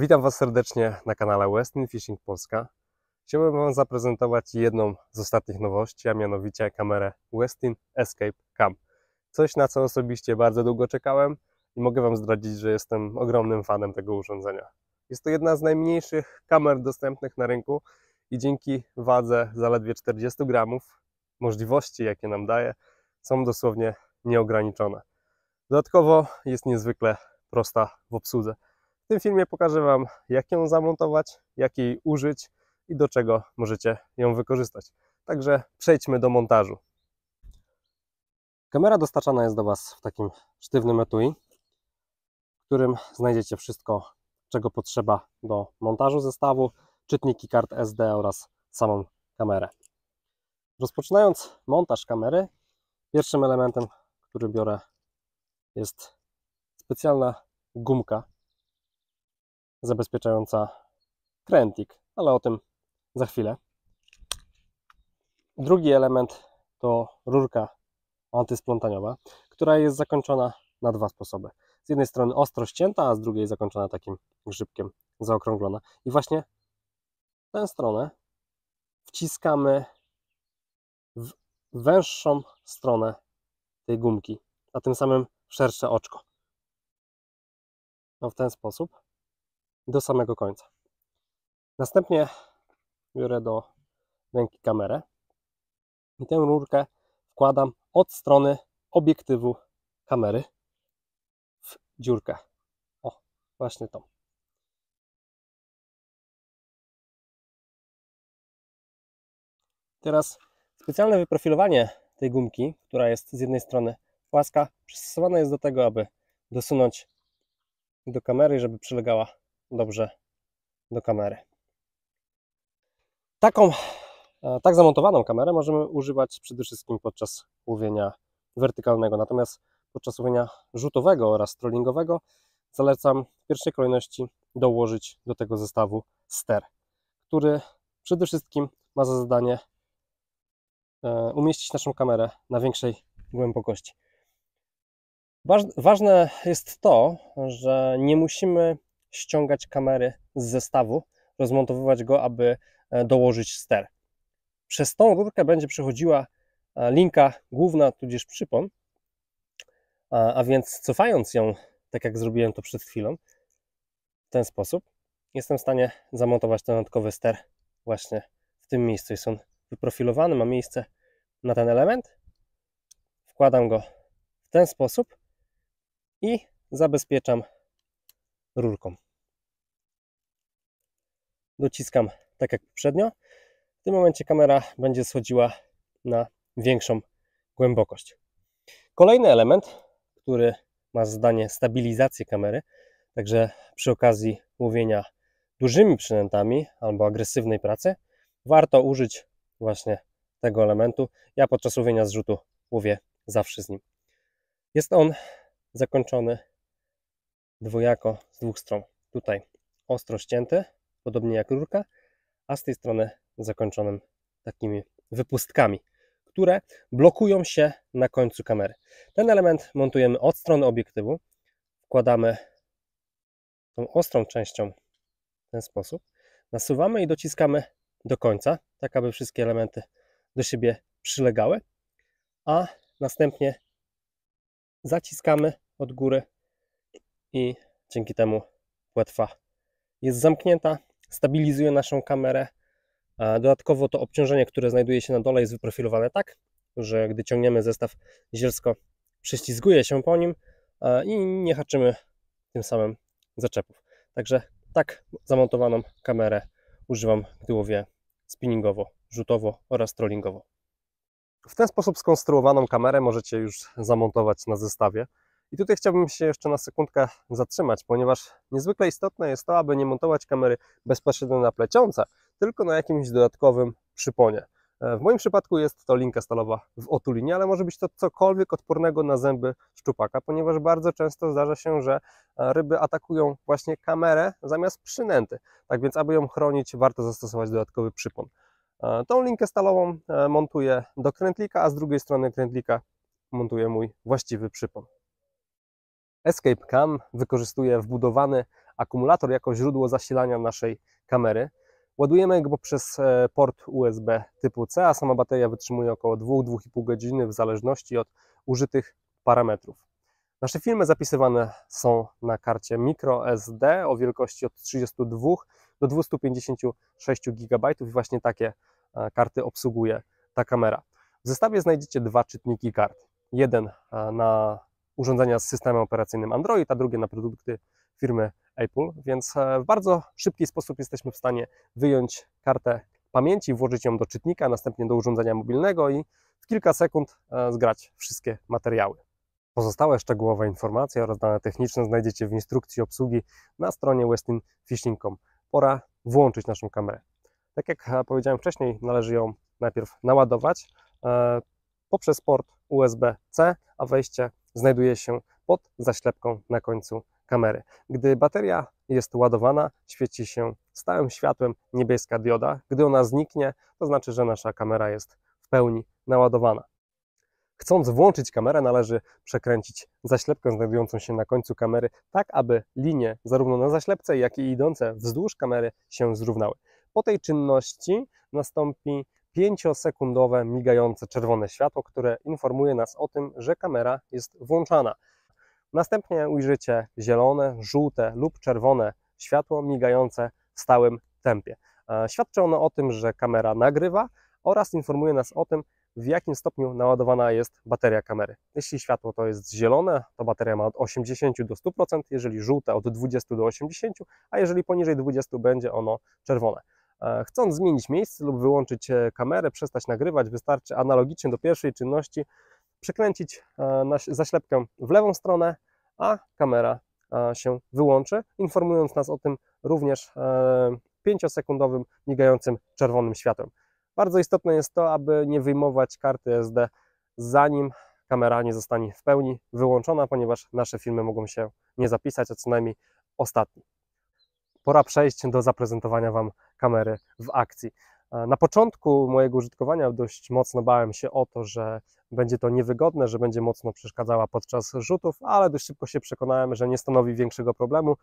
Witam Was serdecznie na kanale Westin Fishing Polska. Chciałbym Wam zaprezentować jedną z ostatnich nowości, a mianowicie kamerę Westin Escape Cam. Coś, na co osobiście bardzo długo czekałem i mogę Wam zdradzić, że jestem ogromnym fanem tego urządzenia. Jest to jedna z najmniejszych kamer dostępnych na rynku i dzięki wadze zaledwie 40 gramów możliwości, jakie nam daje, są dosłownie nieograniczone. Dodatkowo jest niezwykle prosta w obsłudze. W tym filmie pokażę Wam, jak ją zamontować, jak jej użyć i do czego możecie ją wykorzystać. Także przejdźmy do montażu. Kamera dostarczana jest do Was w takim sztywnym etui, w którym znajdziecie wszystko, czego potrzeba do montażu zestawu, czytniki kart SD oraz samą kamerę. Rozpoczynając montaż kamery, pierwszym elementem, który biorę, jest specjalna gumka zabezpieczająca krętlik, ale o tym za chwilę. Drugi element to rurka antysplątaniowa, która jest zakończona na dwa sposoby. Z jednej strony ostro ścięta, a z drugiej zakończona takim grzybkiem, zaokrąglona. I właśnie tę stronę wciskamy w węższą stronę tej gumki, a tym samym w szersze oczko. No, w ten sposób do samego końca. Następnie biorę do ręki kamerę i tę rurkę wkładam od strony obiektywu kamery w dziurkę. O, właśnie tą. Teraz specjalne wyprofilowanie tej gumki, która jest z jednej strony płaska, przystosowana jest do tego, aby dosunąć do kamery, żeby przylegała dobrze do kamery. Tak zamontowaną kamerę możemy używać przede wszystkim podczas łowienia wertykalnego, natomiast podczas łowienia rzutowego oraz trollingowego zalecam w pierwszej kolejności dołożyć do tego zestawu ster, który przede wszystkim ma za zadanie umieścić naszą kamerę na większej głębokości. Ważne jest to, że nie musimy ściągać kamery z zestawu, rozmontowywać go, aby dołożyć ster. Przez tą rurkę będzie przechodziła linka główna, tudzież przypon, a więc cofając ją, tak jak zrobiłem to przed chwilą, w ten sposób, jestem w stanie zamontować ten dodatkowy ster właśnie w tym miejscu. Jest on wyprofilowany, ma miejsce na ten element. Wkładam go w ten sposób i zabezpieczam rurką. Dociskam tak jak poprzednio. W tym momencie kamera będzie schodziła na większą głębokość. Kolejny element, który ma zadanie stabilizację kamery, także przy okazji łowienia dużymi przynętami albo agresywnej pracy warto użyć właśnie tego elementu. Ja podczas łowienia z rzutu łowię zawsze z nim. Jest on zakończony dwojako z dwóch stron. Tutaj ostro ścięty, podobnie jak rurka, a z tej strony zakończonym takimi wypustkami, które blokują się na końcu kamery. Ten element montujemy od strony obiektywu. Wkładamy tą ostrą częścią w ten sposób. Nasuwamy i dociskamy do końca, tak aby wszystkie elementy do siebie przylegały, a następnie zaciskamy od góry i dzięki temu płetwa jest zamknięta, stabilizuje naszą kamerę. Dodatkowo to obciążenie, które znajduje się na dole, jest wyprofilowane tak, że gdy ciągniemy zestaw, zielsko prześlizguje się po nim i nie haczymy tym samym zaczepów. Także tak zamontowaną kamerę używam, gdy łowię spinningowo, rzutowo oraz trollingowo. W ten sposób skonstruowaną kamerę możecie już zamontować na zestawie. I tutaj chciałbym się jeszcze na sekundkę zatrzymać, ponieważ niezwykle istotne jest to, aby nie montować kamery bezpośrednio na plecionce, tylko na jakimś dodatkowym przyponie. W moim przypadku jest to linka stalowa w otulinie, ale może być to cokolwiek odpornego na zęby szczupaka, ponieważ bardzo często zdarza się, że ryby atakują właśnie kamerę zamiast przynęty. Tak więc, aby ją chronić, warto zastosować dodatkowy przypon. Tą linkę stalową montuję do krętlika, a z drugiej strony krętlika montuję mój właściwy przypon. Escape Cam wykorzystuje wbudowany akumulator jako źródło zasilania naszej kamery. Ładujemy go przez port USB typu C, a sama bateria wytrzymuje około 2-2,5 godziny w zależności od użytych parametrów. Nasze filmy zapisywane są na karcie microSD o wielkości od 32 do 256 GB i właśnie takie karty obsługuje ta kamera. W zestawie znajdziecie dwa czytniki kart. Jeden na urządzenia z systemem operacyjnym Android, a drugie na produkty firmy Apple, więc w bardzo szybki sposób jesteśmy w stanie wyjąć kartę pamięci, włożyć ją do czytnika, następnie do urządzenia mobilnego i w kilka sekund zgrać wszystkie materiały. Pozostałe szczegółowe informacje oraz dane techniczne znajdziecie w instrukcji obsługi na stronie westinfishing.com. Pora włączyć naszą kamerę. Tak jak powiedziałem wcześniej, należy ją najpierw naładować poprzez port USB-C, a wejście znajduje się pod zaślepką na końcu kamery. Gdy bateria jest ładowana, świeci się stałym światłem niebieska dioda. Gdy ona zniknie, to znaczy, że nasza kamera jest w pełni naładowana. Chcąc włączyć kamerę, należy przekręcić zaślepkę znajdującą się na końcu kamery, tak aby linie zarówno na zaślepce, jak i idące wzdłuż kamery się zrównały. Po tej czynności nastąpi 5-sekundowe migające czerwone światło, które informuje nas o tym, że kamera jest włączana. Następnie ujrzycie zielone, żółte lub czerwone światło migające w stałym tempie. Świadczy ono o tym, że kamera nagrywa oraz informuje nas o tym, w jakim stopniu naładowana jest bateria kamery. Jeśli światło to jest zielone, to bateria ma od 80 do 100%, jeżeli żółte od 20 do 80%, a jeżeli poniżej 20 będzie ono czerwone. Chcąc zmienić miejsce lub wyłączyć kamerę, przestać nagrywać, wystarczy analogicznie do pierwszej czynności przekręcić zaślepkę w lewą stronę, a kamera się wyłączy, informując nas o tym również 5-sekundowym migającym czerwonym światłem. Bardzo istotne jest to, aby nie wyjmować karty SD, zanim kamera nie zostanie w pełni wyłączona, ponieważ nasze filmy mogą się nie zapisać, a co najmniej ostatni. Pora przejść do zaprezentowania Wam kamery w akcji. Na początku mojego użytkowania dość mocno bałem się o to, że będzie to niewygodne, że będzie mocno przeszkadzała podczas rzutów, ale dość szybko się przekonałem, że nie stanowi większego problemu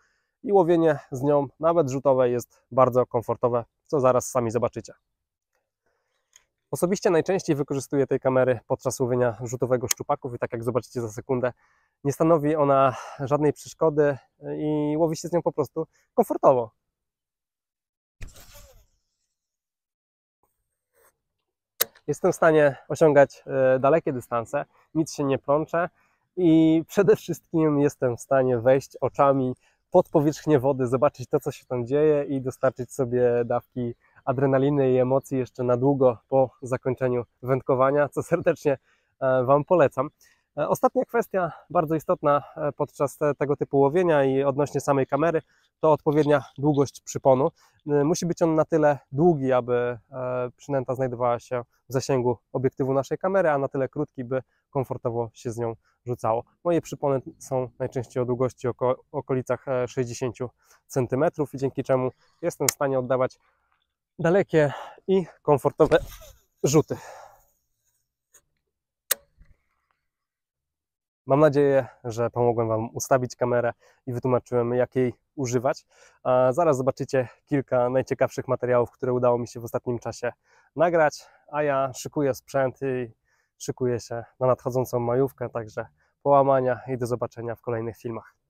i łowienie z nią, nawet rzutowe, jest bardzo komfortowe, co zaraz sami zobaczycie. Osobiście najczęściej wykorzystuję tej kamery podczas łowienia rzutowego szczupaków i tak jak zobaczycie za sekundę, nie stanowi ona żadnej przeszkody i łowi się z nią po prostu komfortowo. Jestem w stanie osiągać dalekie dystanse, nic się nie plączę i przede wszystkim jestem w stanie wejść oczami pod powierzchnię wody, zobaczyć to, co się tam dzieje i dostarczyć sobie dawki adrenaliny i emocji jeszcze na długo po zakończeniu wędkowania, co serdecznie Wam polecam. Ostatnia kwestia, bardzo istotna podczas tego typu łowienia i odnośnie samej kamery, to odpowiednia długość przyponu. Musi być on na tyle długi, aby przynęta znajdowała się w zasięgu obiektywu naszej kamery, a na tyle krótki, by komfortowo się z nią rzucało. Moje przypony są najczęściej o długości okolicach 60 cm, dzięki czemu jestem w stanie oddawać dalekie i komfortowe rzuty. Mam nadzieję, że pomogłem Wam ustawić kamerę i wytłumaczyłem, jak jej używać. Zaraz zobaczycie kilka najciekawszych materiałów, które udało mi się w ostatnim czasie nagrać, a ja szykuję sprzęt i szykuję się na nadchodzącą majówkę, także połamania i do zobaczenia w kolejnych filmach.